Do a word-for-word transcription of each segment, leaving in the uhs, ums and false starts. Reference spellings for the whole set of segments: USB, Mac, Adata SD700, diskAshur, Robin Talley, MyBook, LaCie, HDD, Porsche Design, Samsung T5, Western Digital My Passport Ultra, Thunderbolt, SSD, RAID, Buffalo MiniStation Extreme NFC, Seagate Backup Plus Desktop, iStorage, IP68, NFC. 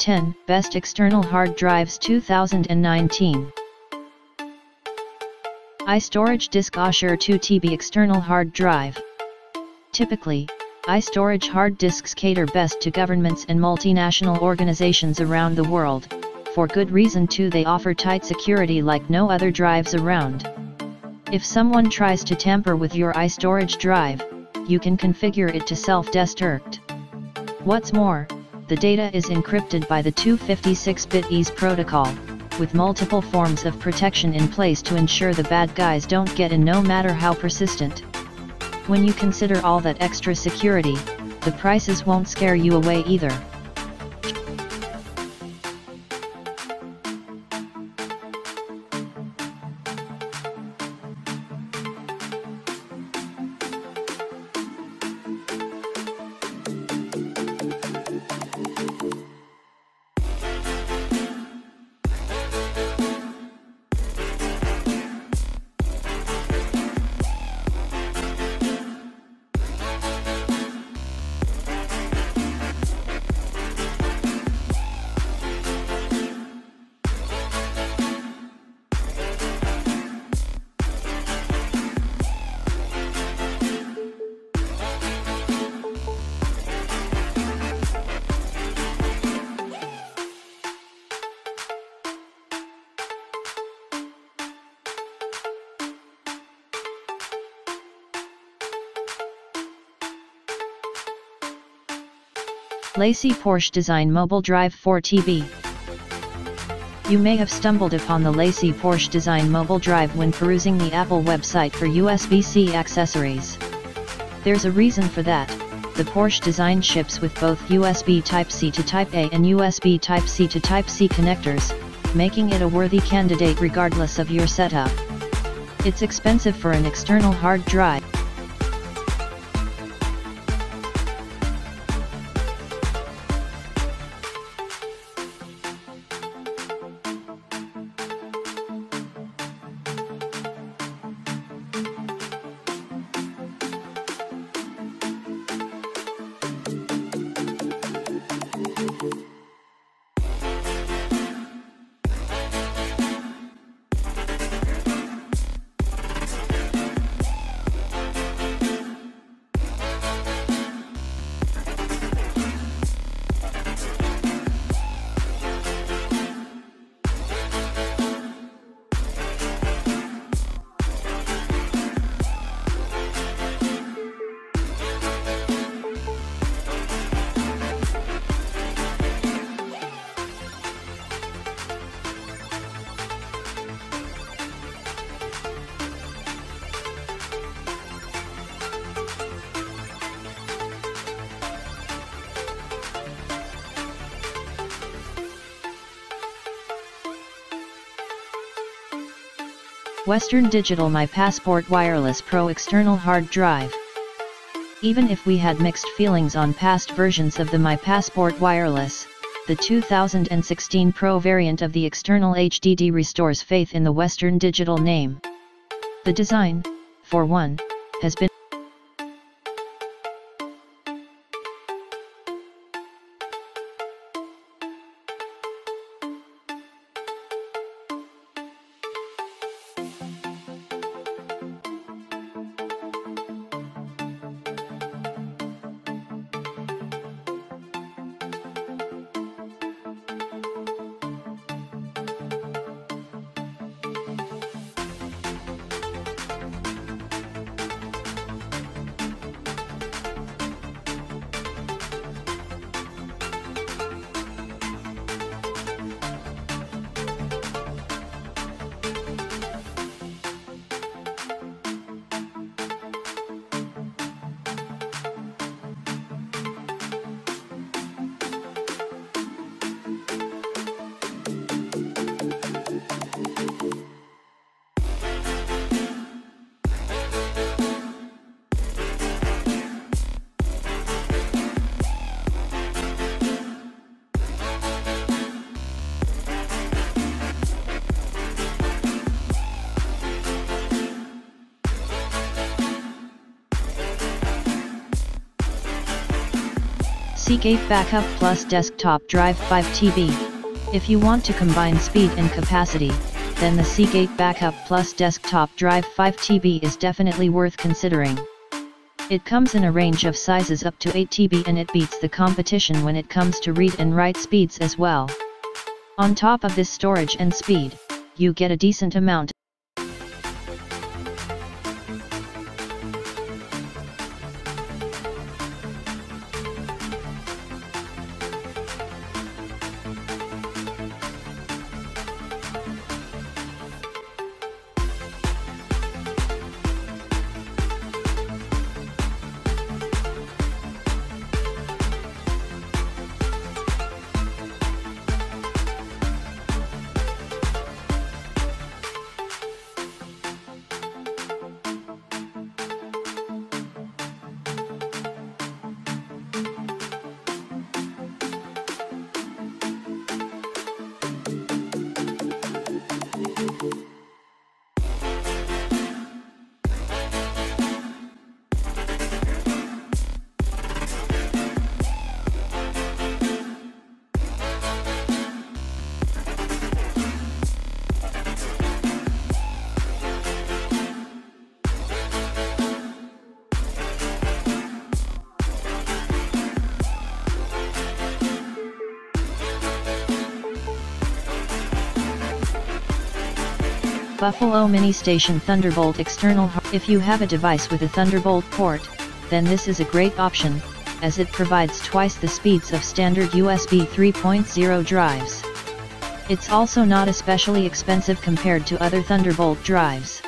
Top ten Best External Hard Drives two thousand nineteen. iStorage diskAshur two terabyte External Hard Drive. Typically, iStorage hard disks cater best to governments and multinational organizations around the world. For good reason too, they offer tight security like no other drives around. If someone tries to tamper with your iStorage drive, you can configure it to self-destruct. What's more, the data is encrypted by the two fifty-six bit E A S protocol, with multiple forms of protection in place to ensure the bad guys don't get in no matter how persistent. When you consider all that extra security, the prices won't scare you away either. LaCie Porsche Design Mobile Drive four terabyte. You may have stumbled upon the LaCie Porsche Design Mobile Drive when perusing the Apple website for U S B C accessories. There's a reason for that. The Porsche Design ships with both U S B Type-C to Type-A and U S B Type-C to Type-C connectors, making it a worthy candidate regardless of your setup. It's expensive for an external hard drive. Western Digital My Passport Wireless Pro External Hard Drive. Even if we had mixed feelings on past versions of the My Passport Wireless, the two thousand sixteen Pro variant of the external H D D restores faith in the Western Digital name. The design, for one, has been Seagate Backup Plus Desktop Drive five terabytes. If you want to combine speed and capacity, then the Seagate Backup Plus Desktop Drive five terabytes is definitely worth considering. It comes in a range of sizes up to eight terabytes and it beats the competition when it comes to read and write speeds as well. On top of this storage and speed, you get a decent amount Buffalo MiniStation Thunderbolt external hard. If you have a device with a Thunderbolt port, then this is a great option, as it provides twice the speeds of standard U S B three point oh drives. It's also not especially expensive compared to other Thunderbolt drives.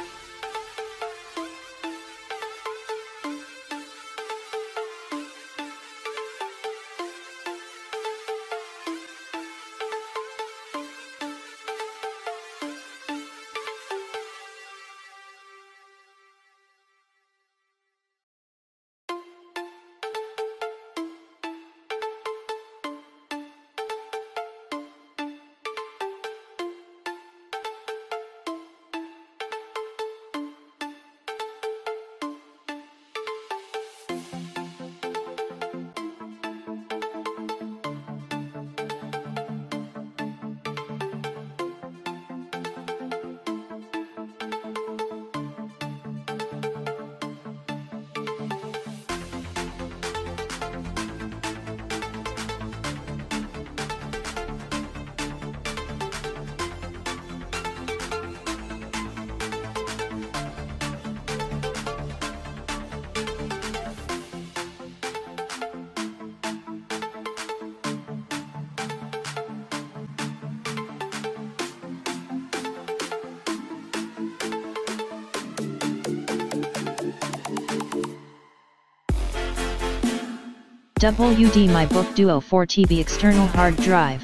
MyBook Duo four terabyte external hard drive.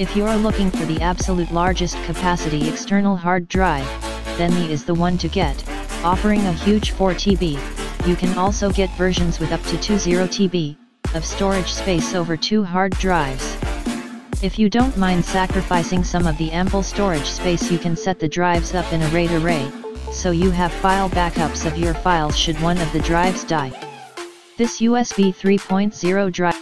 If you are looking for the absolute largest capacity external hard drive, then the is the one to get, offering a huge four terabytes, you can also get versions with up to twenty terabytes of storage space over two hard drives. If you don't mind sacrificing some of the ample storage space, you can set the drives up in a RAID array, so you have file backups of your files should one of the drives die. This U S B three point oh drive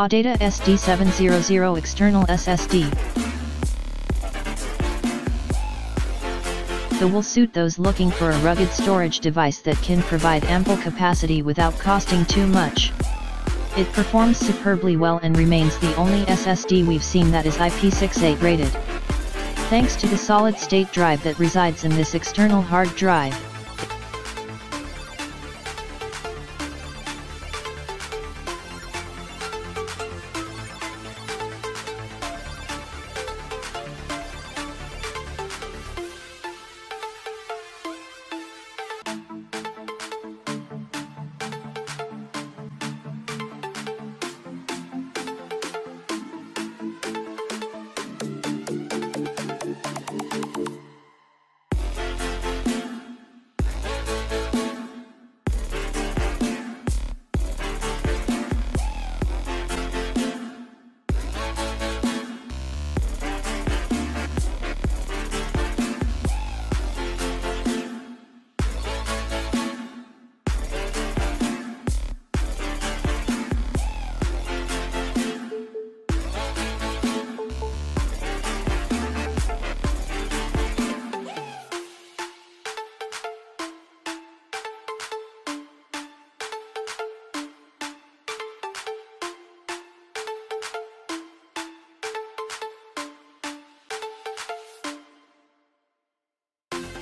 Adata S D seven hundred external S S D. so will suit those looking for a rugged storage device that can provide ample capacity without costing too much. It performs superbly well and remains the only S S D we've seen that is I P sixty-eight rated. Thanks to the solid-state drive that resides in this external hard drive.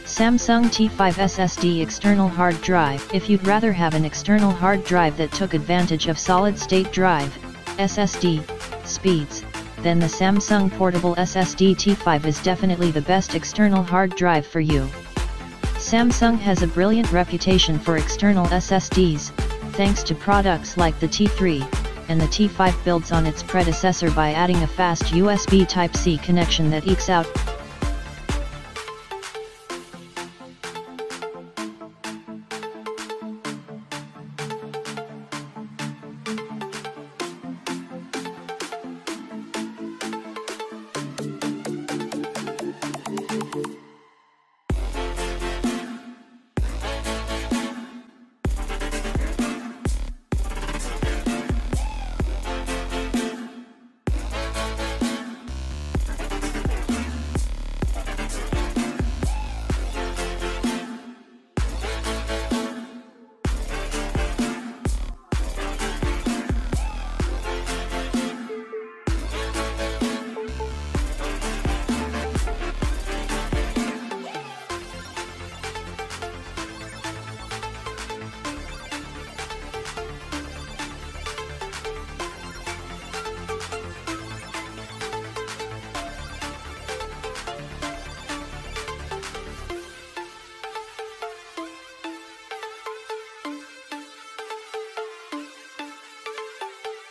Samsung T five S S D external hard drive. If you'd rather have an external hard drive that took advantage of solid-state drive, S S D, speeds, then the Samsung portable S S D T five is definitely the best external hard drive for you. Samsung has a brilliant reputation for external S S Ds, thanks to products like the T three, and the T five builds on its predecessor by adding a fast U S B Type C connection that ekes out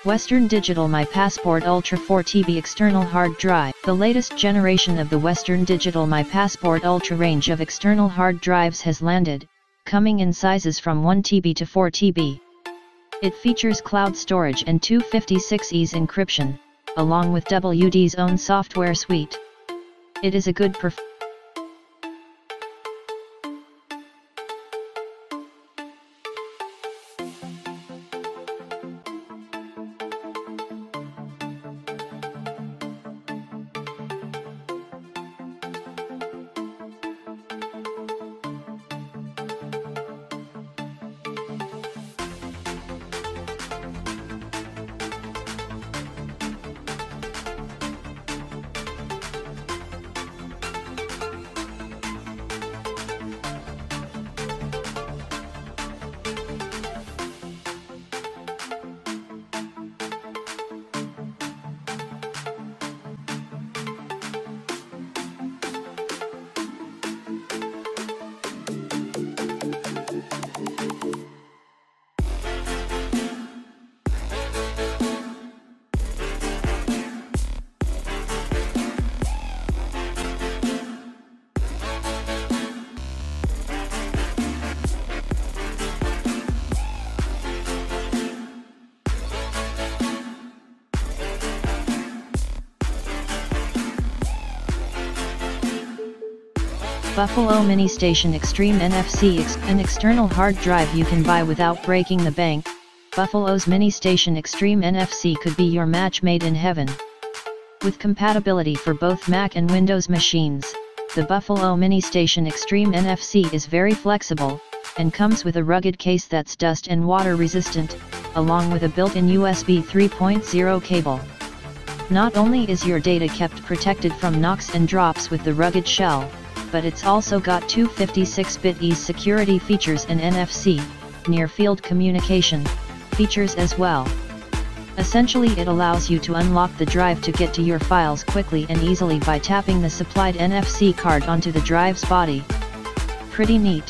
Western Digital My Passport Ultra four T B external hard drive. The latest generation of the Western Digital My Passport Ultra range of external hard drives has landed, coming in sizes from one T B to four T B. It features cloud storage and two fifty-six E S encryption, along with W D's own software suite. It is a good performance. Buffalo MiniStation Extreme N F C is an external hard drive you can buy without breaking the bank. Buffalo's MiniStation Extreme N F C could be your match made in heaven. With compatibility for both Mac and Windows machines, the Buffalo MiniStation Extreme N F C is very flexible, and comes with a rugged case that's dust and water resistant, along with a built-in U S B three point oh cable. Not only is your data kept protected from knocks and drops with the rugged shell, but it's also got two fifty-six bit ease security features and N F C, near-field communication, features as well. Essentially, it allows you to unlock the drive to get to your files quickly and easily by tapping the supplied N F C card onto the drive's body. Pretty neat.